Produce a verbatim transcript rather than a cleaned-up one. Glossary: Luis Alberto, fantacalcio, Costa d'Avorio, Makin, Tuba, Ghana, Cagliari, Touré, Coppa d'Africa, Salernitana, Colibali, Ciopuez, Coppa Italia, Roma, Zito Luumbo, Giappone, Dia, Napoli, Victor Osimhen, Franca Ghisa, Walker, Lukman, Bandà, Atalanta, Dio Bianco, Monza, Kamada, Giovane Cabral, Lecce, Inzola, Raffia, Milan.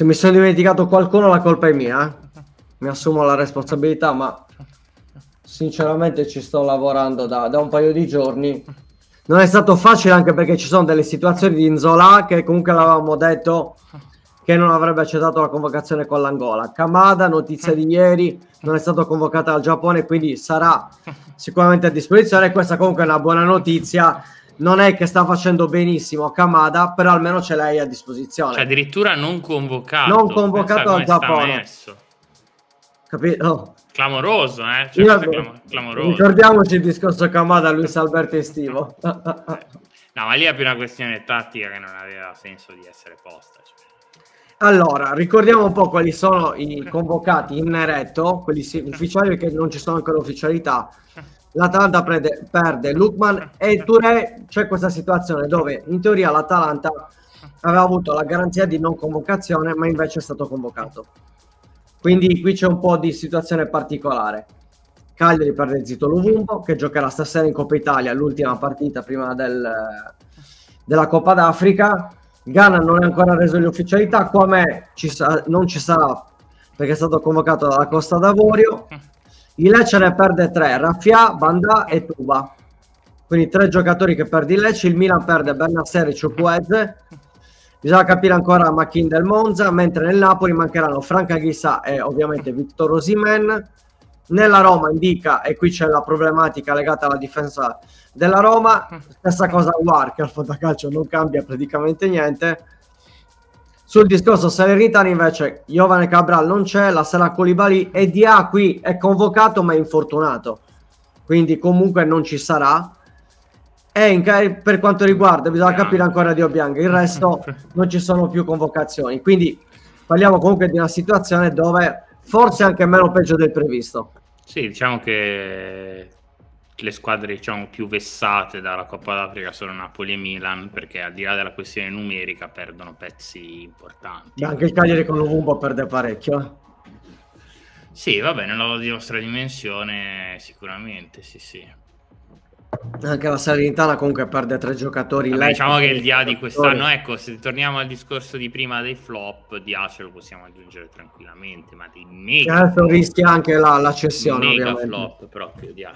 se mi sono dimenticato qualcuno la colpa è mia, eh? Mi assumo la responsabilità, ma sinceramente ci sto lavorando da, da un paio di giorni. Non è stato facile anche perché ci sono delle situazioni di Inzola che comunque l'avevamo detto che non avrebbe accettato la convocazione con l'Angola. Kamada, notizia di ieri, non è stato convocata al Giappone, quindi sarà sicuramente a disposizione. Questa comunque è una buona notizia. Non è che sta facendo benissimo Kamada, però almeno ce l'hai a disposizione. Cioè addirittura non convocato. Non convocato al Giappone. Capito? Clamoroso, eh? Cioè, Io, clam clamoroso. Ricordiamoci il discorso Kamada, Luis Alberto estivo. No, ma lì è più una questione tattica che non aveva senso di essere posta. Cioè. Allora, ricordiamo un po' quali sono i convocati in neretto, quelli ufficiali, perché non ci sono ancora ufficialità. L'Atalanta perde, perde Lukman e Touré. C'è questa situazione dove in teoria l'Atalanta aveva avuto la garanzia di non convocazione, ma invece è stato convocato. Quindi qui c'è un po' di situazione particolare. Cagliari perde Zito Luumbo, che giocherà stasera in Coppa Italia, l'ultima partita prima del, della Coppa d'Africa. Ghana non è ancora reso l'ufficialità, come ci sa non ci sarà perché è stato convocato dalla Costa d'Avorio. Il Lecce ne perde tre, Raffia, Bandà e Tuba. Quindi tre giocatori che perde il Lecce. Il Milan perde Bennacer e Ciopuez. Bisogna capire ancora Makin del Monza, mentre nel Napoli mancheranno Franca Ghisa e ovviamente Victor Osimhen. Nella Roma indica, e qui c'è la problematica legata alla difesa della Roma, stessa cosa Walker, al fantacalcio non cambia praticamente niente. Sul discorso Salernitana invece Giovane Cabral non c'è, la sala Colibali, e Dia qui è convocato ma è infortunato, quindi comunque non ci sarà. E in per quanto riguarda, bisogna capire ancora Dio Bianco, il resto non ci sono più convocazioni, quindi parliamo comunque di una situazione dove forse anche meno peggio del previsto. Sì, diciamo che le squadre diciamo, più vessate dalla Coppa d'Africa sono Napoli e Milan, perché al di là della questione numerica perdono pezzi importanti. E anche il Cagliari con Luumbo perde parecchio. Sì, va bene, nella vostra dimensione sicuramente, sì sì. Anche la Salernitana comunque perde tre giocatori. Vabbè, diciamo che il Dia di quest'anno, ecco, se torniamo al discorso di prima dei flop, Dia ce lo possiamo aggiungere tranquillamente, ma dei mega certo, rischia anche la, la cessione mega ovviamente. Flop proprio Dia